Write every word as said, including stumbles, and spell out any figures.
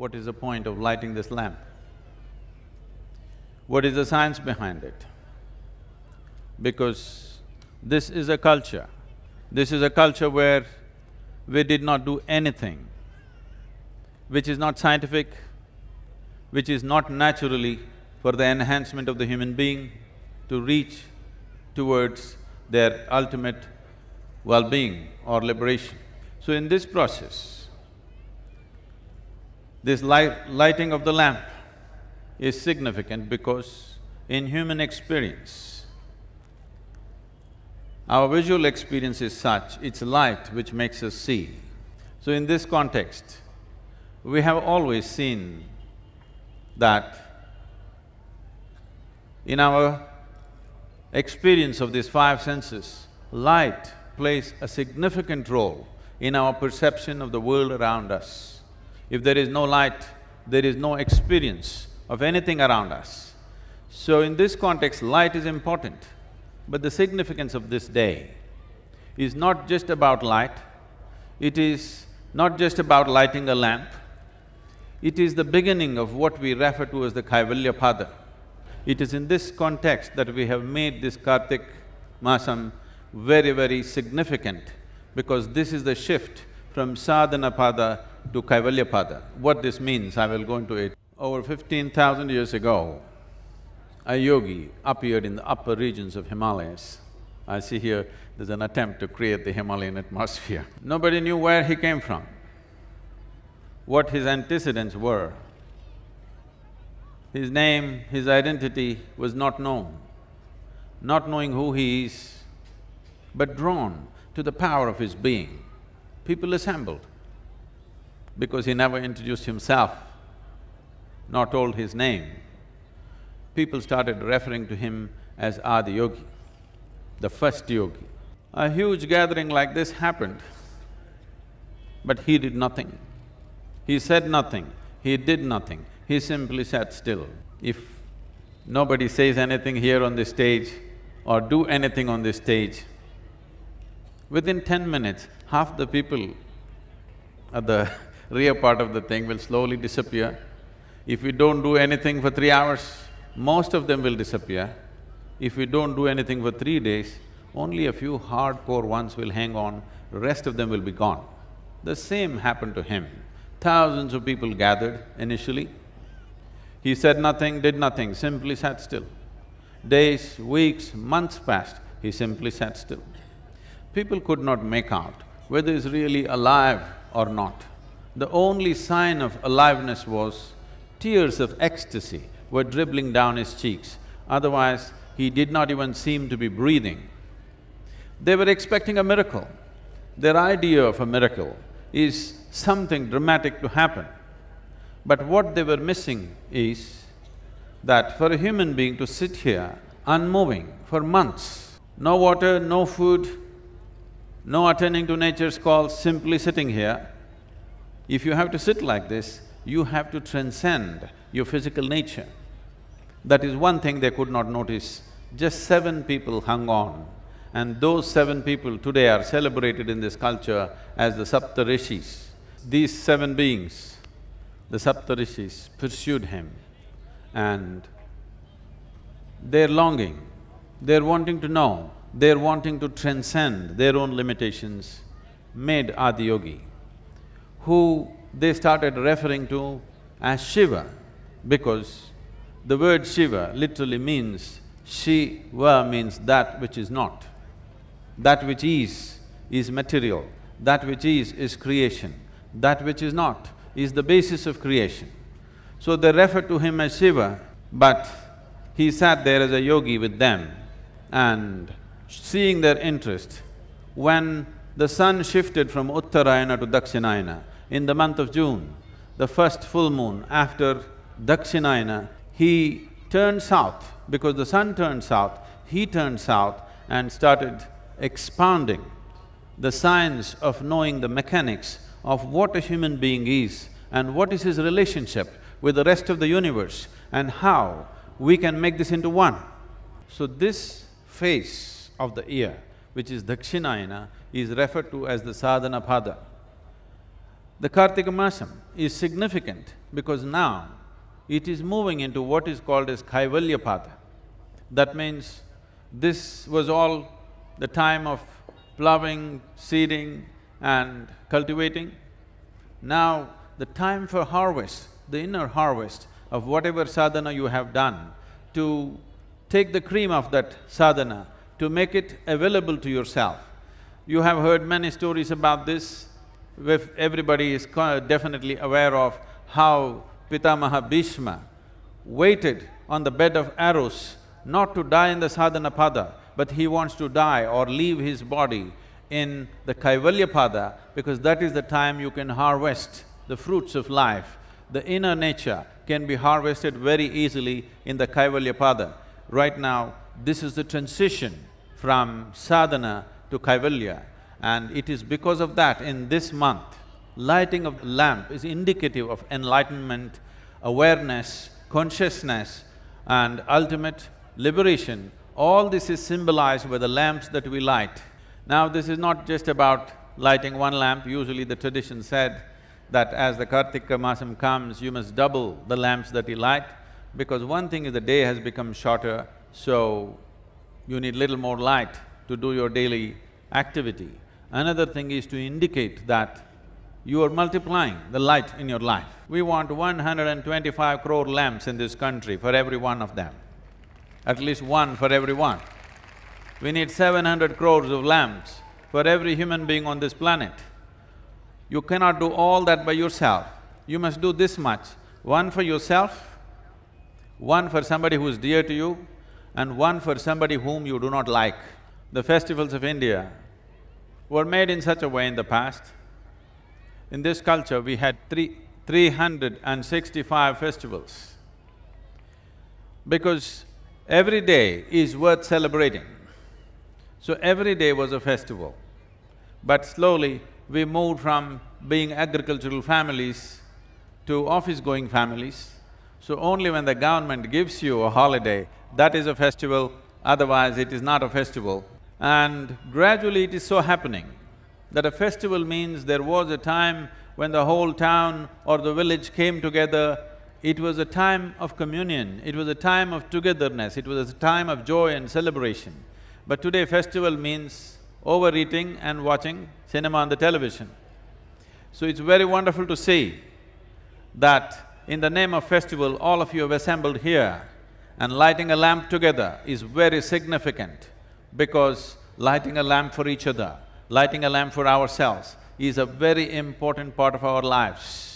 what is the point of lighting this lamp? What is the science behind it? Because this is a culture, this is a culture where we did not do anything which is not scientific, which is not naturally for the enhancement of the human being to reach towards their ultimate well-being or liberation. So in this process, this light, lighting of the lamp is significant because in human experience, our visual experience is such, it's light which makes us see. So in this context, we have always seen that in our experience of these five senses, light plays a significant role in our perception of the world around us. If there is no light, there is no experience of anything around us. So in this context, light is important, but the significance of this day is not just about light, it is not just about lighting a lamp, it is the beginning of what we refer to as the Kaivalya Pada. It is in this context that we have made this Kartika masam very, very significant, because this is the shift from Sadhana Pada to Kaivalya Pada. What this means, I will go into it. Over fifteen thousand years ago, a yogi appeared in the upper regions of Himalayas. I see here there's an attempt to create the Himalayan atmosphere. Nobody knew where he came from, what his antecedents were. His name, his identity was not known. Not knowing who he is, but drawn to the power of his being, people assembled because he never introduced himself, nor told his name. People started referring to him as Adiyogi, the first yogi. A huge gathering like this happened, but he did nothing. He said nothing, he did nothing, he simply sat still. If nobody says anything here on this stage or do anything on this stage, within ten minutes, half the people at the rear part of the thing will slowly disappear. If we don't do anything for three hours, most of them will disappear. If we don't do anything for three days, only a few hardcore ones will hang on, rest of them will be gone. The same happened to him. Thousands of people gathered initially. He said nothing, did nothing, simply sat still. Days, weeks, months passed, he simply sat still. People could not make out whether he's really alive or not. The only sign of aliveness was tears of ecstasy were dribbling down his cheeks, otherwise he did not even seem to be breathing. They were expecting a miracle. Their idea of a miracle is something dramatic to happen. But what they were missing is that for a human being to sit here unmoving for months, no water, no food, no attending to nature's call, simply sitting here, if you have to sit like this, you have to transcend your physical nature. That is one thing they could not notice. Just seven people hung on, and those seven people today are celebrated in this culture as the Saptarishis. These seven beings, the Saptarishis, pursued him, and their longing, their wanting to know, their wanting to transcend their own limitations made Adiyogi, who they started referring to as Shiva, because the word Shiva literally means, Shiva means that which is not. That which is, is material. That which is, is creation. That which is not, is the basis of creation. So they refer to him as Shiva, but he sat there as a yogi with them, and seeing their interest, when the sun shifted from Uttarayana to Dakshinayana, in the month of June, the first full moon after Dakshinayana, he turned south. Because the sun turned south, he turned south and started expounding the science of knowing the mechanics of what a human being is and what is his relationship with the rest of the universe and how we can make this into one. So this face of the ear, which is Dakshinayana, is referred to as the Sadhana Pada. The Kartika masam is significant because now it is moving into what is called as Kaivalya Pada. That means this was all the time of ploughing, seeding and cultivating. Now the time for harvest, the inner harvest of whatever sadhana you have done, to take the cream of that sadhana, to make it available to yourself. You have heard many stories about this. If everybody is definitely aware of how Pitamaha Bhishma waited on the bed of arrows not to die in the sadhana pada, but he wants to die or leave his body in the Kaivalya Pada, because that is the time you can harvest the fruits of life. The inner nature can be harvested very easily in the Kaivalya Pada. Right now, this is the transition from sadhana to Kaivalya. And it is because of that, in this month, lighting of the lamp is indicative of enlightenment, awareness, consciousness and ultimate liberation. All this is symbolized by the lamps that we light. Now this is not just about lighting one lamp. Usually the tradition said that as the Kartika masam comes, you must double the lamps that you light, because one thing is the day has become shorter, so you need little more light to do your daily activity. Another thing is to indicate that you are multiplying the light in your life. We want one hundred twenty-five crore lamps in this country for every one of them, at least one for every one. We need seven hundred crores of lamps for every human being on this planet. You cannot do all that by yourself. You must do this much: one for yourself, one for somebody who is dear to you, and one for somebody whom you do not like. The festivals of India were made in such a way in the past. In this culture, we had three… three hundred and sixty-five festivals, because every day is worth celebrating. So every day was a festival. But slowly, we moved from being agricultural families to office-going families. So only when the government gives you a holiday, that is a festival, otherwise it is not a festival. And gradually it is so happening that a festival means there was a time when the whole town or the village came together. It was a time of communion, it was a time of togetherness, it was a time of joy and celebration. But today festival means overeating and watching cinema on the television. So it's very wonderful to see that in the name of festival, all of you have assembled here, and lighting a lamp together is very significant, because lighting a lamp for each other, lighting a lamp for ourselves is a very important part of our lives.